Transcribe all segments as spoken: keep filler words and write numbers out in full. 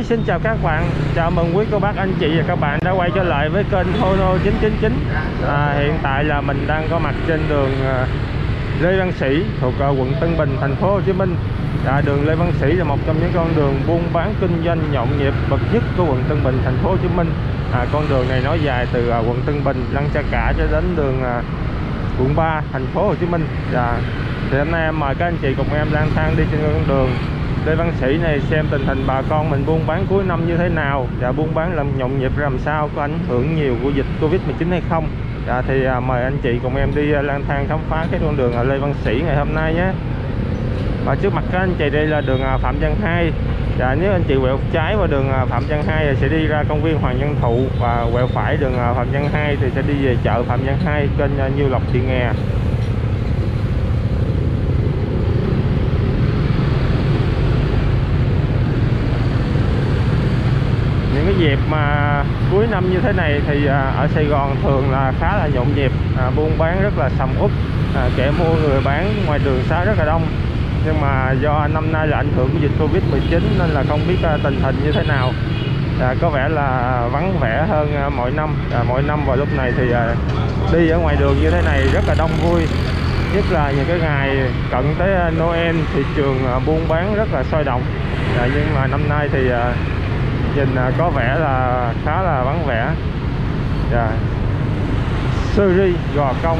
Sĩ xin chào các bạn, chào mừng quý cô bác, anh chị và các bạn đã quay trở lại với kênh Hono chín chín chín. à, Hiện tại là mình đang có mặt trên đường Lê Văn Sĩ thuộc quận Tân Bình, thành phố Hồ Chí Minh. à, Đường Lê Văn Sĩ là một trong những con đường buôn bán kinh doanh nhộn nhịp bậc nhất của quận Tân Bình, thành phố Hồ Chí Minh. à, Con đường này nó dài từ quận Tân Bình, Lăng Cha Cả cho đến đường quận ba, thành phố Hồ Chí Minh. à, Thì hôm nay em mời các anh chị cùng em lang thang đi trên con đường Lê Văn Sĩ này xem tình hình bà con mình buôn bán cuối năm như thế nào, và buôn bán làm nhộn nhịp làm sao, có ảnh hưởng nhiều của dịch Covid mười chín hay không. Và thì à, mời anh chị cùng em đi lang thang khám phá cái con đường ở Lê Văn Sĩ ngày hôm nay nhé. Và trước mặt các anh chị đây là đường Phạm Văn Hai. Và nếu anh chị quẹo trái qua đường Phạm Văn Hai thì sẽ đi ra công viên Hoàng Văn Thụ, và quẹo phải đường Phạm Văn Hai thì sẽ đi về chợ Phạm Văn Hai, kênh Nhiêu Lộc Thị Nghè. Dịp mà cuối năm như thế này thì ở Sài Gòn thường là khá là nhộn nhịp, à, buôn bán rất là sầm uất, à, kẻ mua người bán ngoài đường xá rất là đông. Nhưng mà do năm nay là ảnh hưởng của dịch Covid mười chín nên là không biết tình hình như thế nào. à, Có vẻ là vắng vẻ hơn mọi năm. à, Mọi năm vào lúc này thì à, đi ở ngoài đường như thế này rất là đông vui. Nhất là những cái ngày cận tới Noel, thị trường à, buôn bán rất là sôi động. à, Nhưng mà năm nay thì à, nhìn có vẻ là khá là vắng vẻ. yeah. Siri Gò Công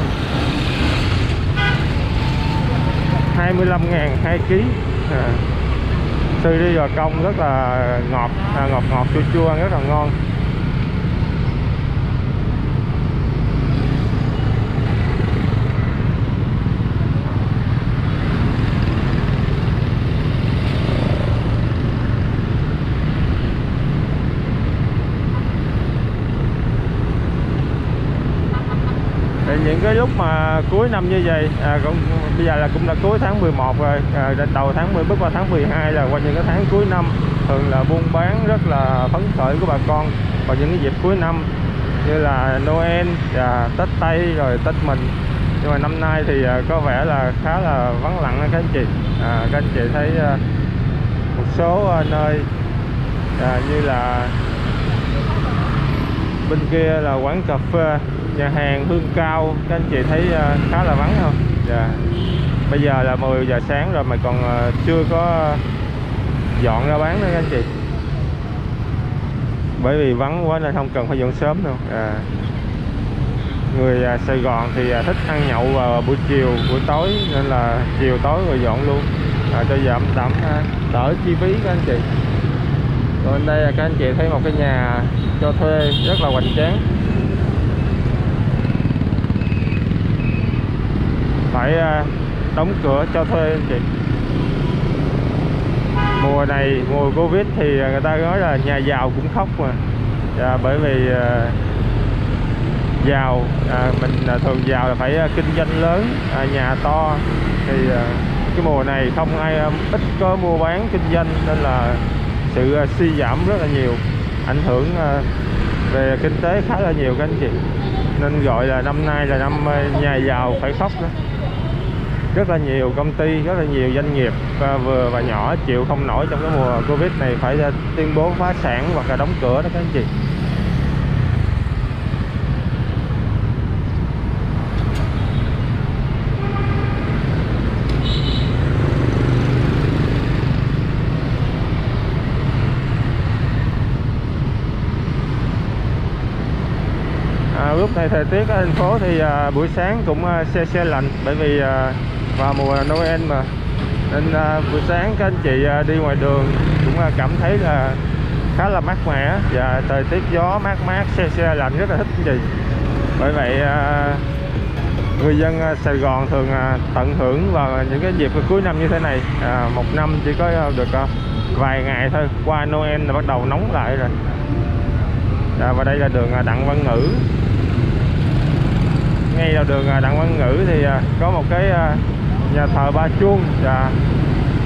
hai mươi lăm ngàn hai ký. à. Siri Gò Công rất là ngọt, à, ngọt ngọt chua chua, ăn rất là ngon. Những cái lúc mà cuối năm như vậy, à, cũng, bây giờ là cũng là cuối tháng mười một rồi, à, đầu tháng mười bước qua tháng mười hai là qua những cái tháng cuối năm thường là buôn bán rất là phấn khởi của bà con vào những cái dịp cuối năm như là Noel, à, Tết Tây rồi Tết mình. Nhưng mà năm nay thì à, có vẻ là khá là vắng lặng các anh chị. à, Các anh chị thấy à, một số à, nơi à, như là bên kia là quán cà phê, nhà hàng, hương cao, các anh chị thấy khá là vắng không? Dạ. Bây giờ là mười giờ sáng rồi mà còn chưa có dọn ra bán nữa các anh chị. Bởi vì vắng quá nên không cần phải dọn sớm đâu. À. Người Sài Gòn thì thích ăn nhậu vào buổi chiều, buổi tối, nên là chiều tối rồi dọn luôn. À, cho giảm tạm đỡ chi phí các anh chị. Rồi đây là các anh chị thấy một cái nhà cho thuê rất là hoành tráng. Phải đóng cửa cho thuê anh chị. Mùa này, mùa Covid thì người ta nói là nhà giàu cũng khóc mà. à, Bởi vì à, giàu, à, mình thường giàu là phải kinh doanh lớn, à, nhà to. Thì à, cái mùa này không ai, ít có mua bán kinh doanh nên là sự suy giảm rất là nhiều, ảnh hưởng à, về kinh tế khá là nhiều các anh chị. Nên gọi là năm nay là năm nhà giàu phải khóc đó. Rất là nhiều công ty, rất là nhiều doanh nghiệp vừa và nhỏ chịu không nổi trong cái mùa Covid này, phải tuyên bố phá sản hoặc là đóng cửa đó các anh chị. Lúc này thời tiết ở thành phố thì à, buổi sáng cũng à, se se lạnh, bởi vì à, vào mùa Noel mà, nên à, buổi sáng các anh chị à, đi ngoài đường cũng à, cảm thấy là khá là mát mẻ, và thời tiết gió mát mát se se lạnh rất là thích anh chị. Bởi vậy à, người dân à, Sài Gòn thường à, tận hưởng vào những cái dịp cuối năm như thế này. à, Một năm chỉ có à, được à, vài ngày thôi, qua Noel là bắt đầu nóng lại rồi. à, Và đây là đường à, Đặng Văn Ngữ. Ngay đầu đường Đặng Văn Ngữ thì có một cái nhà thờ Ba Chuông, và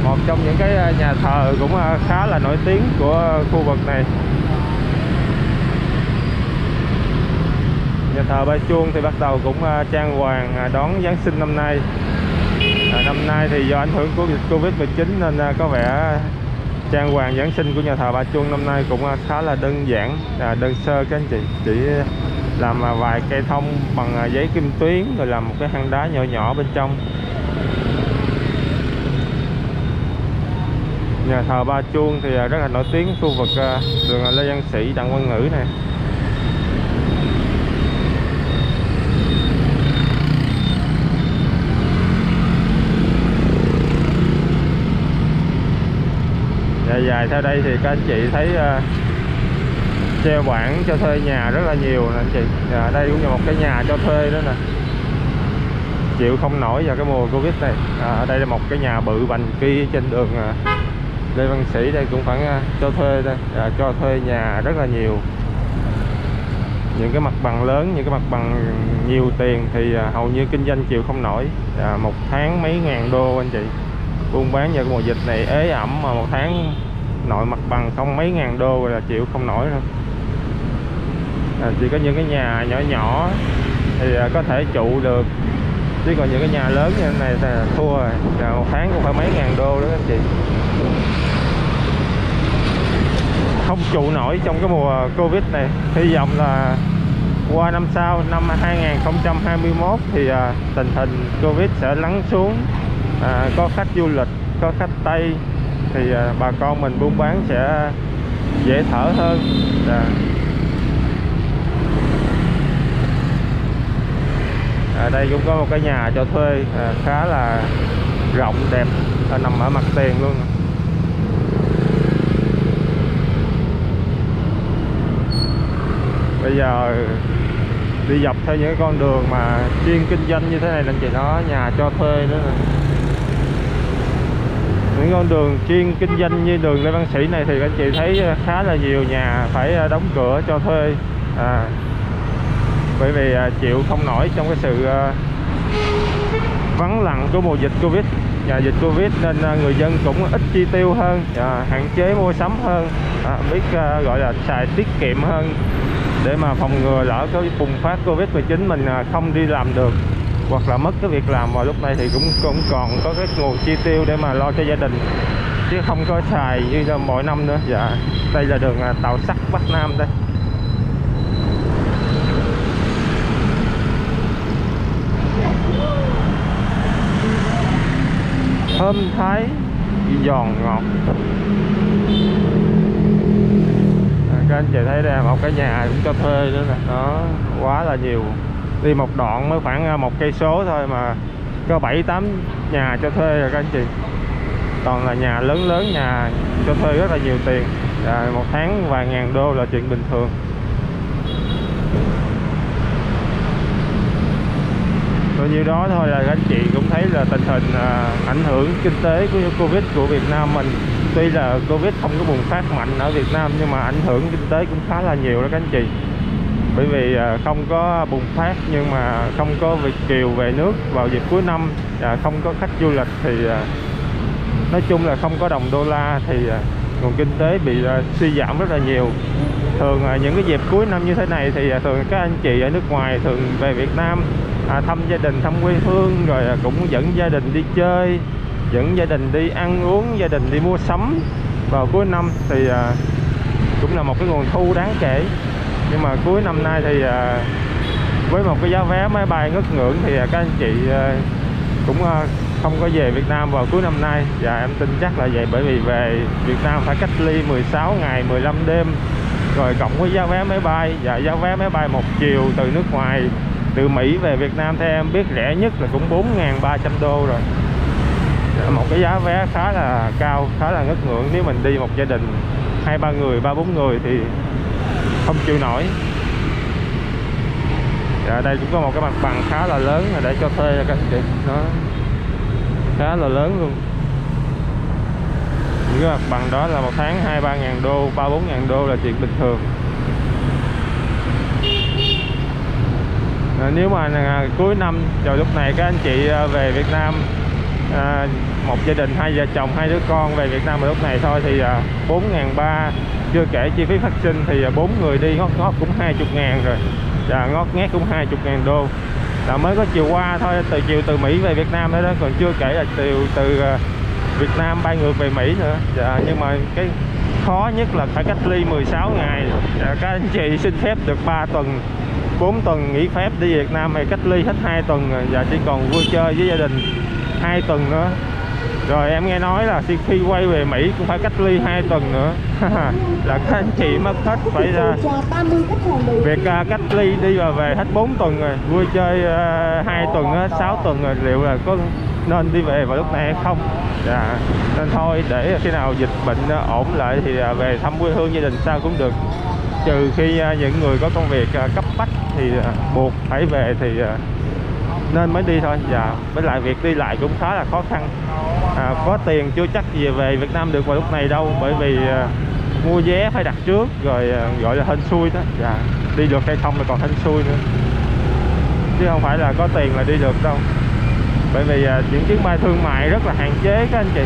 một trong những cái nhà thờ cũng khá là nổi tiếng của khu vực này. Nhà thờ Ba Chuông thì bắt đầu cũng trang hoàng đón Giáng sinh năm nay. Năm nay thì do ảnh hưởng của dịch Covid mười chín nên có vẻ Trang hoàng Giáng sinh của nhà thờ Ba Chuông năm nay cũng khá là đơn giản, đơn sơ các anh chị. Chỉ làm vài cây thông bằng giấy kim tuyến, rồi làm một cái hang đá nhỏ nhỏ bên trong. Nhà thờ Ba Chuông thì rất là nổi tiếng khu vực đường Lê Văn Sĩ, Đặng Văn Ngữ này. Dài dài theo đây thì các anh chị thấy uh, treo bảng cho thuê nhà rất là nhiều nè anh chị. Ở đây cũng là một cái nhà cho thuê đó nè, chịu không nổi vào cái mùa Covid này. À, ở đây là một cái nhà bự bành kia trên đường uh, Lê Văn Sĩ, đây cũng khoảng uh, cho thuê đây, uh, cho thuê nhà rất là nhiều. Những cái mặt bằng lớn, những cái mặt bằng nhiều tiền thì uh, hầu như kinh doanh chịu không nổi, uh, một tháng mấy ngàn đô anh chị. Buôn bán giờ mùa dịch này ế ẩm mà một tháng nội mặt bằng không mấy ngàn đô là chịu không nổi đâu. À, chỉ có những cái nhà nhỏ nhỏ thì có thể trụ được, chứ còn những cái nhà lớn như thế này là thua rồi, là một tháng cũng phải mấy ngàn đô đó anh chị, không trụ nổi trong cái mùa Covid này. Hy vọng là qua năm sau, năm hai nghìn không trăm hai mươi mốt thì tình hình Covid sẽ lắng xuống. À, có khách du lịch, có khách Tây thì à, bà con mình buôn bán sẽ dễ thở hơn. à. À, đây cũng có một cái nhà cho thuê à, khá là rộng đẹp, à, nằm ở mặt tiền luôn. Bây giờ đi dọc theo những con đường mà chuyên kinh doanh như thế này là chị nó nhà cho thuê nữa nè. Những con đường chuyên kinh doanh như đường Lê Văn Sĩ này thì các chị thấy khá là nhiều nhà phải đóng cửa cho thuê, à, bởi vì chịu không nổi trong cái sự vắng lặng của mùa dịch Covid. Và dịch Covid nên người dân cũng ít chi tiêu hơn, à, hạn chế mua sắm hơn, à, biết gọi là xài tiết kiệm hơn để mà phòng ngừa lỡ cái bùng phát Covid mười chín mình không đi làm được, hoặc là mất cái việc làm vào lúc này thì cũng cũng còn có cái nguồn chi tiêu để mà lo cho gia đình, chứ không có xài như mỗi năm nữa. Dạ, đây là đường tàu sắt Bắc Nam đây. Thơm thái giòn ngọt. À, các anh chị thấy đây một cái nhà cũng cho thuê nữa nè, đó quá là nhiều. Đi một đoạn mới khoảng một cây số thôi mà có bảy tám nhà cho thuê rồi các anh chị, toàn là nhà lớn lớn, nhà cho thuê rất là nhiều tiền, à, một tháng vài ngàn đô là chuyện bình thường. Rồi nhiêu đó thôi là các anh chị cũng thấy là tình hình à, ảnh hưởng kinh tế của Covid của Việt Nam mình. Tuy là Covid không có bùng phát mạnh ở Việt Nam nhưng mà ảnh hưởng kinh tế cũng khá là nhiều đó các anh chị. Bởi vì không có bùng phát nhưng mà không có Việt kiều về nước vào dịp cuối năm, không có khách du lịch thì nói chung là không có đồng đô la thì nguồn kinh tế bị suy giảm rất là nhiều. Thường những cái dịp cuối năm như thế này thì thường các anh chị ở nước ngoài thường về Việt Nam thăm gia đình, thăm quê hương, rồi cũng dẫn gia đình đi chơi, dẫn gia đình đi ăn uống, gia đình đi mua sắm vào cuối năm thì cũng là một cái nguồn thu đáng kể. Nhưng mà cuối năm nay thì à, với một cái giá vé máy bay ngất ngưỡng thì à, các anh chị à, cũng à, không có về Việt Nam vào cuối năm nay. Dạ em tin chắc là vậy, bởi vì về Việt Nam phải cách ly mười sáu ngày mười lăm đêm rồi cộng với giá vé máy bay. Dạ giá vé máy bay một chiều từ nước ngoài, từ Mỹ về Việt Nam theo em biết rẻ nhất là cũng bốn nghìn ba trăm đô rồi. Dạ, một cái giá vé khá là cao, khá là ngất ngưỡng. Nếu mình đi một gia đình hai ba người, ba bốn người thì không chịu nổi. Ở đây cũng có một cái mặt bằng khá là lớn để cho thuê các anh chị, nó khá là lớn luôn. Những cái mặt bằng đó là một tháng hai ba ngàn đô, ba bốn ngàn đô là chuyện bình thường. À, nếu mà à, cuối năm rồi lúc này các anh chị à, về Việt Nam, à, một gia đình hai vợ chồng hai đứa con về Việt Nam vào lúc này thôi thì à, bốn nghìn ba trăm, chưa kể chi phí phát sinh thì bốn người đi ngót ngót cũng hai mươi ngàn rồi, và ngót nghét cũng hai mươi ngàn đô là mới có chiều qua thôi, từ chiều từ Mỹ về Việt Nam thôi đó, còn chưa kể là chiều từ Việt Nam bay ngược về Mỹ nữa. Dạ, nhưng mà cái khó nhất là phải cách ly mười sáu ngày. Dạ, các anh chị xin phép được ba tuần, bốn tuần nghỉ phép đi Việt Nam hay cách ly hết hai tuần rồi. Dạ, chỉ còn vui chơi với gia đình hai tuần nữa. Rồi em nghe nói là khi quay về Mỹ cũng phải cách ly hai tuần nữa. Là các anh chị mất hết phải ra việc cách ly đi và về hết bốn tuần rồi, vui chơi hai tuần hết, sáu tuần rồi, liệu là có nên đi về vào lúc này hay không. Dạ, nên thôi để khi nào dịch bệnh ổn lại thì về thăm quê hương gia đình sao cũng được, trừ khi những người có công việc cấp bách thì buộc phải về thì nên mới đi thôi. Dạ, với lại việc đi lại cũng khá là khó khăn. À, có tiền chưa chắc gì về Việt Nam được vào lúc này đâu, bởi vì à, mua vé phải đặt trước rồi à, gọi là hên xui đó. Dạ, đi được hay không là còn hên xui nữa, chứ không phải là có tiền là đi được đâu. Bởi vì à, những chuyến bay thương mại rất là hạn chế các anh chị,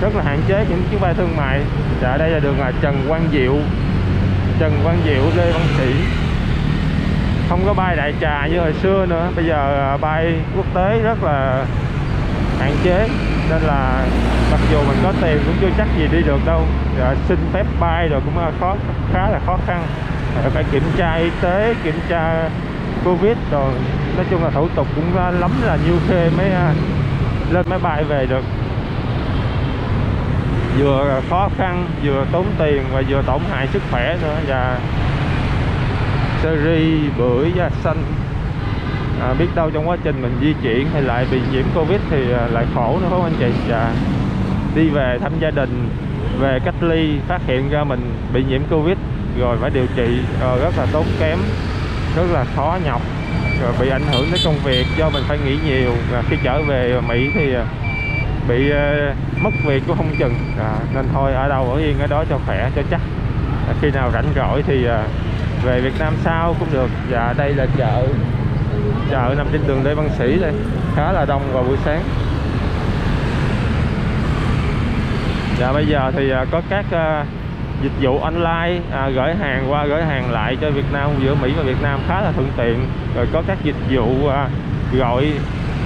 rất là hạn chế những chuyến bay thương mại. Dạ, đây là đường là Trần Quang Diệu, Trần Quang Diệu, Lê Văn Sĩ. Không có bay đại trà như hồi xưa nữa, bây giờ bay quốc tế rất là hạn chế, nên là mặc dù mình có tiền cũng chưa chắc gì đi được đâu. Dạ, xin phép bay rồi cũng khó, khá là khó khăn, phải kiểm tra y tế, kiểm tra Covid rồi, nói chung là thủ tục cũng lắm là nhiêu khê mới lên máy bay về được. Vừa khó khăn, vừa tốn tiền và vừa tổn hại sức khỏe nữa. Và sơ ri, bưởi, da xanh, à, biết đâu trong quá trình mình di chuyển hay lại bị nhiễm Covid thì lại khổ nữa, không anh chị? Dạ, đi về thăm gia đình, về cách ly, phát hiện ra mình bị nhiễm Covid rồi phải điều trị, à, rất là tốn kém, rất là khó nhọc, rồi bị ảnh hưởng đến công việc do mình phải nghỉ nhiều. Và khi trở về Mỹ thì bị uh, mất việc cũng không chừng. À, nên thôi ở đâu ở yên ở đó cho khỏe cho chắc, à, khi nào rảnh rỗi thì uh, về Việt Nam sau cũng được. Dạ, đây là chợ chợ nằm trên đường Lê Văn Sĩ đây, khá là đông vào buổi sáng. Dạ, bây giờ thì có các uh, dịch vụ online, à, gửi hàng qua gửi hàng lại cho Việt Nam, giữa Mỹ và Việt Nam khá là thuận tiện. Rồi có các dịch vụ uh, gọi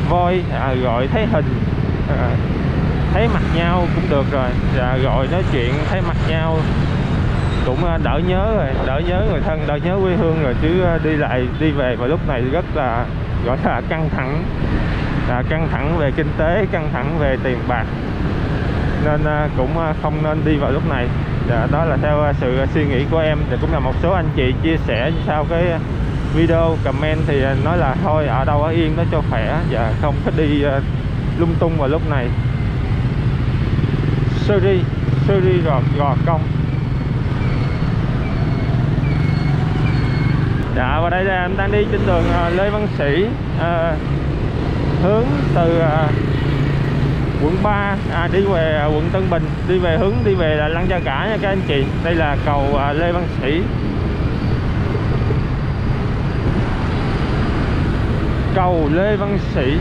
voi, à, gọi thấy hình, à, thấy mặt nhau cũng được rồi. Dạ, gọi nói chuyện thấy mặt nhau cũng đỡ nhớ rồi, đỡ nhớ người thân, đỡ nhớ quê hương rồi, chứ đi lại đi về vào lúc này rất là gọi là căng thẳng, à, căng thẳng về kinh tế, căng thẳng về tiền bạc, nên cũng không nên đi vào lúc này. Dạ, đó là theo sự suy nghĩ của em. Thì cũng là một số anh chị chia sẻ sau cái video comment thì nói là thôi ở đâu ở yên đó cho khỏe, dạ, không có đi lung tung vào lúc này. Siri, Siri gò, gò công. Dạ, và đây là em đang đi trên đường Lê Văn Sĩ, à, hướng từ à, quận ba à, đi về à, quận Tân Bình, đi về hướng đi về là Lăng Cha Cả nha các anh chị. Đây là cầu à, Lê Văn Sĩ. Cầu Lê Văn Sĩ.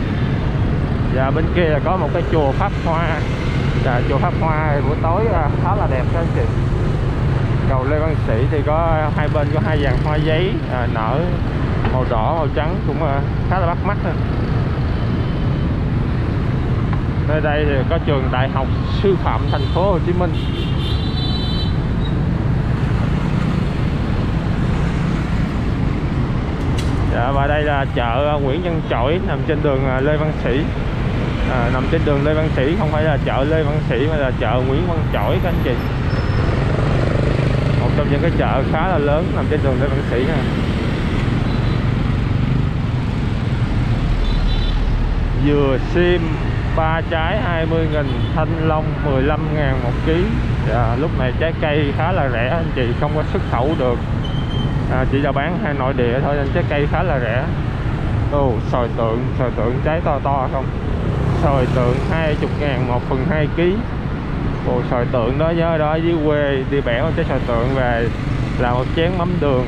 Dạ, bên kia là có một cái chùa Pháp Hoa. Dạ, chùa Pháp Hoa thì buổi tối à, khá là đẹp các anh chị. Cầu Lê Văn Sĩ thì có hai bên có hai dàn hoa giấy à, nở màu đỏ màu trắng cũng à, khá là bắt mắt. Nơi đây thì có trường Đại học Sư phạm thành phố Hồ Chí Minh. Dạ, và đây là chợ Nguyễn Văn Trỗi nằm trên đường Lê Văn Sĩ, à, nằm trên đường Lê Văn Sĩ, không phải là chợ Lê Văn Sĩ mà là chợ Nguyễn Văn Trỗi các anh chị. Trong những cái chợ khá là lớn nằm trên đường Lê Văn Sĩ nè. Dừa sim ba trái hai mươi nghìn, thanh long mười lăm ngàn một ký. Dạ, lúc này trái cây khá là rẻ anh chị, không có xuất khẩu được, à, chỉ là bán hai nội địa thôi nên trái cây khá là rẻ. Ồ, sòi tượng, sòi tượng trái to to không? Sòi tượng hai mươi ngàn một phần hai ký. Ồ, sòi tượng đó nhớ đó, dưới quê đi bẻ một trái sòi tượng về làm một chén mắm đường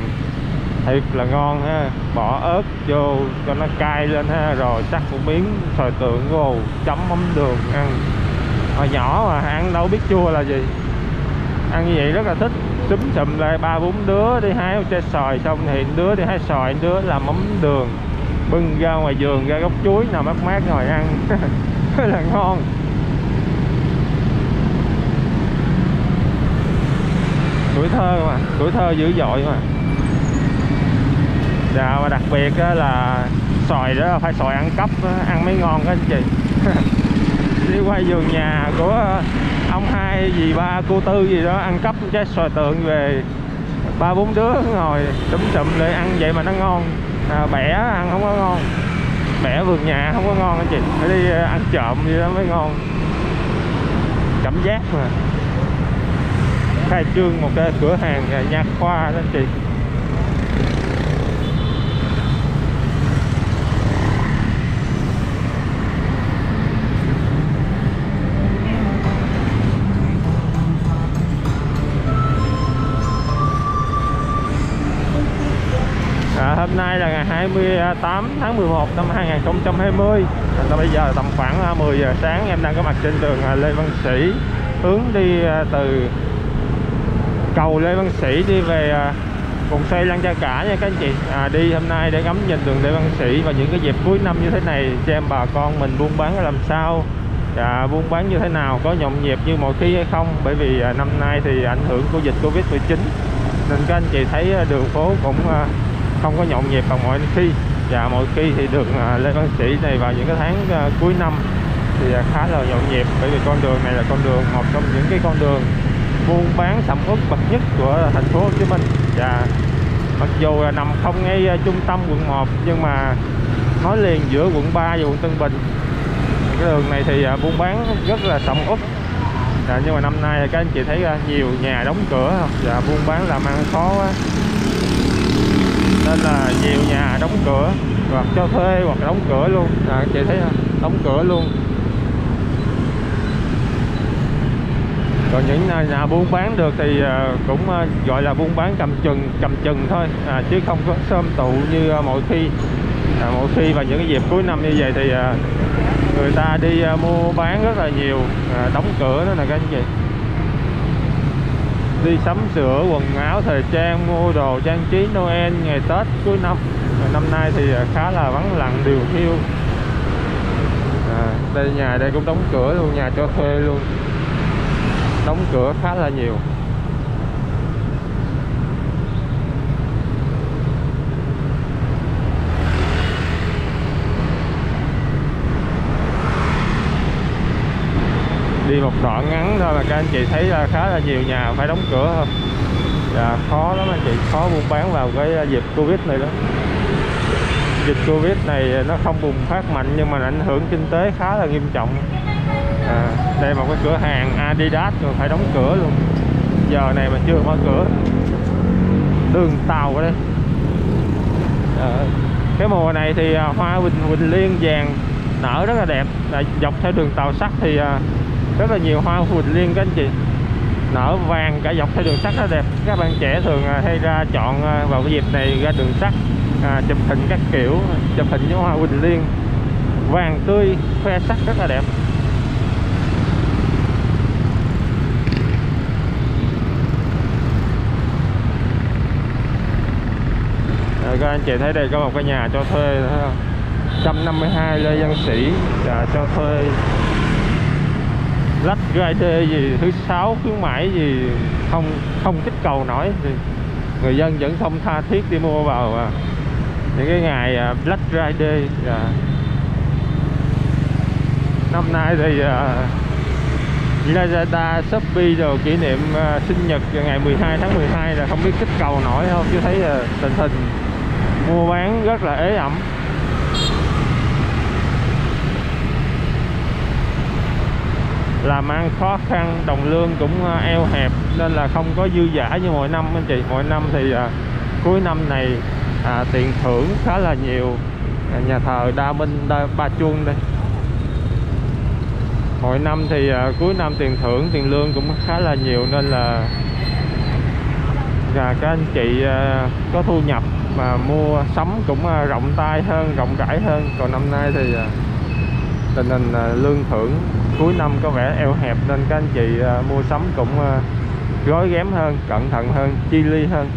thiệt là ngon ha, bỏ ớt vô cho nó cay lên ha, rồi cắt một miếng sòi tượng vô chấm mắm đường ăn. Hồi nhỏ mà ăn đâu biết chua là gì, ăn như vậy rất là thích, túm sụm lại ba bốn đứa đi hái một trái sòi, xong thì đứa đi hái sòi, đứa làm mắm đường bưng ra ngoài vườn, ra gốc chuối nào mát mát ngồi ăn. Rất là ngon. thơ mà, tuổi thơ dữ dội mà. Dạ, và đặc biệt là xoài đó là phải xoài ăn cắp, ăn mới ngon đó anh chị. Đi qua vườn nhà của ông hai, dì ba, cô tư gì đó ăn cắp trái xoài tượng về, ba bốn đứa ngồi đúm sụm lại ăn vậy mà nó ngon. À, bẻ ăn không có ngon, bẻ vườn nhà không có ngon anh chị, phải đi ăn trộm gì đó mới ngon, cảm giác mà. Khai trương một cái cửa hàng nha khoa đó anh chị. Hôm nay là ngày hai mươi tám tháng mười một năm hai nghìn không trăm hai mươi. Bây giờ tầm khoảng mười giờ sáng, em đang có mặt trên đường Lê Văn Sĩ, hướng đi từ cầu Lê Văn Sĩ đi về vùng xây Lăng Cha Cả nha các anh chị. à, Đi hôm nay để ngắm nhìn đường Lê Văn Sĩ, và những cái dịp cuối năm như thế này xem bà con mình buôn bán làm sao, à, buôn bán như thế nào, có nhộn nhịp như mọi khi hay không. Bởi vì năm nay thì ảnh hưởng của dịch Covid mười chín nên các anh chị thấy đường phố cũng không có nhộn nhịp bằng mọi khi. Và mọi khi thì đường Lê Văn Sĩ này vào những cái tháng cuối năm thì khá là nhộn nhịp, bởi vì con đường này là con đường một trong những cái con đường buôn bán sầm uất bậc nhất của thành phố Hồ Chí Minh. Và mặc dù là nằm không ngay trung tâm quận một nhưng mà nó liền giữa quận ba và quận Tân Bình. Cái đường này thì buôn bán rất là sầm uất. Và nhưng mà năm nay các anh chị thấy nhiều nhà đóng cửa và buôn bán làm ăn khó quá, nên là nhiều nhà đóng cửa hoặc cho thuê hoặc đóng cửa luôn. À, chị thấy không? Đóng cửa luôn. Còn những nhà buôn bán được thì cũng gọi là buôn bán cầm chừng cầm chừng thôi, à, chứ không có sôm tụ như mọi khi. À, mọi khi và những cái dịp cuối năm như vậy thì người ta đi mua bán rất là nhiều, à, đóng cửa đó nè các anh chị. Đi sắm sửa quần áo thời trang, mua đồ trang trí Noel ngày Tết cuối năm. Năm nay thì khá là vắng lặng, điều hiu. À, đây nhà đây cũng đóng cửa luôn, nhà cho thuê luôn, đóng cửa khá là nhiều. Đi một đoạn ngắn thôi mà các anh chị thấy là khá là nhiều nhà phải đóng cửa thôi. Dạ, khó lắm anh chị, khó buôn bán vào cái dịch Covid này đó. Dịch Covid này nó không bùng phát mạnh nhưng mà ảnh hưởng kinh tế khá là nghiêm trọng. À, đây một cái cửa hàng Adidas rồi phải đóng cửa luôn, giờ này mà chưa mở cửa. Đường tàu ở đây. À, cái mùa này thì hoa huỳnh huỳnh liên vàng nở rất là đẹp. À, dọc theo đường tàu sắt thì rất là nhiều hoa huỳnh liên các anh chị, nở vàng cả dọc theo đường sắt, nó đẹp. Các bạn trẻ thường hay ra chọn vào cái dịp này ra đường sắt, à, chụp hình các kiểu, chụp hình với hoa huỳnh liên vàng tươi khoe sắc rất là đẹp. Rồi, các anh chị thấy đây có một cái nhà cho thuê đó, một trăm năm mươi hai Lê Văn Sĩ, à, cho thuê. Black Ride Day gì thứ sáu khuyến mãi gì không không kích cầu nổi thì người dân vẫn không tha thiết đi mua vào à. Những cái ngày à, Black Ride Day à. Năm nay thì à, Lazada, Shopee đồ kỷ niệm à, sinh nhật ngày mười hai tháng mười hai là không biết kích cầu nổi không, chứ thấy à, tình hình mua bán rất là ế ẩm. Làm ăn khó khăn, đồng lương cũng eo hẹp nên là không có dư giả như mọi năm anh chị. Mọi năm thì à, cuối năm này à, tiền thưởng khá là nhiều. À, nhà thờ Đa Minh, Đa, Ba Chuông đây. Mỗi năm thì à, cuối năm tiền thưởng, tiền lương cũng khá là nhiều nên là à, các anh chị à, có thu nhập mà mua sắm cũng à, rộng tay hơn, rộng rãi hơn. Còn năm nay thì à, tình hình à, lương thưởng cuối năm có vẻ eo hẹp nên các anh chị à, mua sắm cũng à, gói ghém hơn, cẩn thận hơn, chi ly hơn.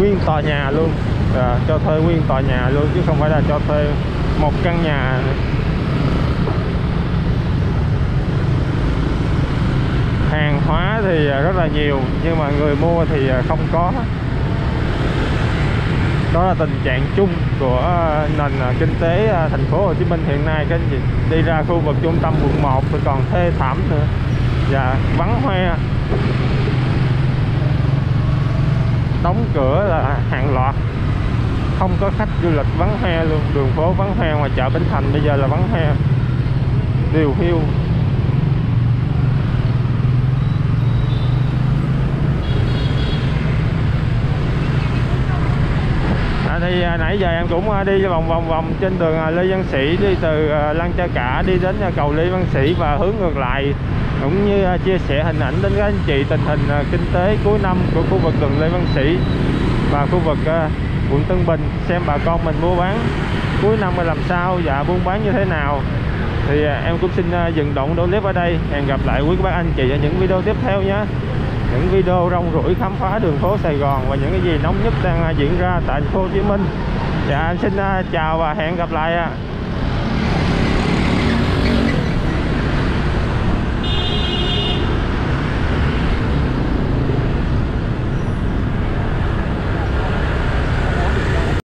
nguyên tòa nhà luôn, à, cho thuê nguyên tòa nhà luôn chứ không phải là cho thuê một căn nhà. Hàng hóa thì rất là nhiều nhưng mà người mua thì không có. Đó là tình trạng chung của nền kinh tế thành phố Hồ Chí Minh hiện nay. Các anh chị đi ra khu vực trung tâm quận một thì còn thê thảm nữa và vắng hoe, đóng cửa là hàng loạt, không có khách du lịch, vắng hoe luôn, đường phố vắng hoe, ngoài chợ Bến Thành bây giờ là vắng hoe, điều hiu. Thì nãy giờ em cũng đi vòng vòng vòng trên đường Lê Văn Sĩ, đi từ Lăng Cha Cả đi đến cầu Lê Văn Sĩ và hướng ngược lại, cũng như chia sẻ hình ảnh đến các anh chị tình hình kinh tế cuối năm của khu vực đường Lê Văn Sĩ và khu vực quận Tân Bình, xem bà con mình mua bán cuối năm là làm sao và buôn bán như thế nào. Thì em cũng xin dừng đoạn đô clip ở đây. Hẹn gặp lại quý bác anh chị ở những video tiếp theo nhé. Những video rong ruổi khám phá đường phố Sài Gòn và những cái gì nóng nhất đang diễn ra tại thành phố Hồ Chí Minh. Dạ, em xin chào và hẹn gặp lại ạ.